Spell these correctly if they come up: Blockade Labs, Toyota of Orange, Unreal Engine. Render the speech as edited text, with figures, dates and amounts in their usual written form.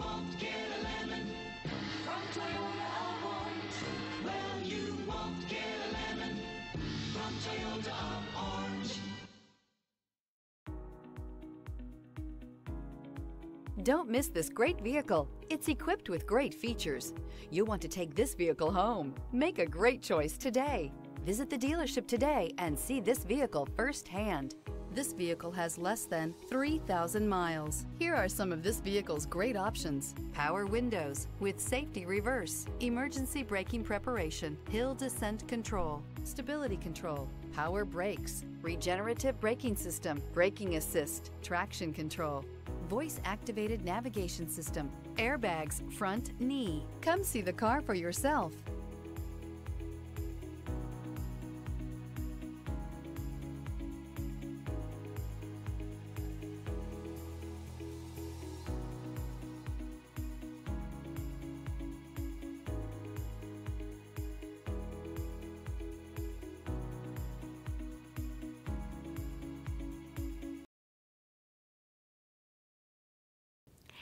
won't get a lemon from Toyota of Orange. Well, you won't get a lemon from Toyota of Orange. Don't miss this great vehicle. It's equipped with great features. You'll want to take this vehicle home. Make a great choice today. Visit the dealership today and see this vehicle firsthand. This vehicle has less than 3,000 miles. Here are some of this vehicle's great options: power windows with safety reverse, emergency braking preparation, hill descent control, stability control, power brakes, regenerative braking system, braking assist, traction control, voice-activated navigation system, airbags, front knee. Come see the car for yourself.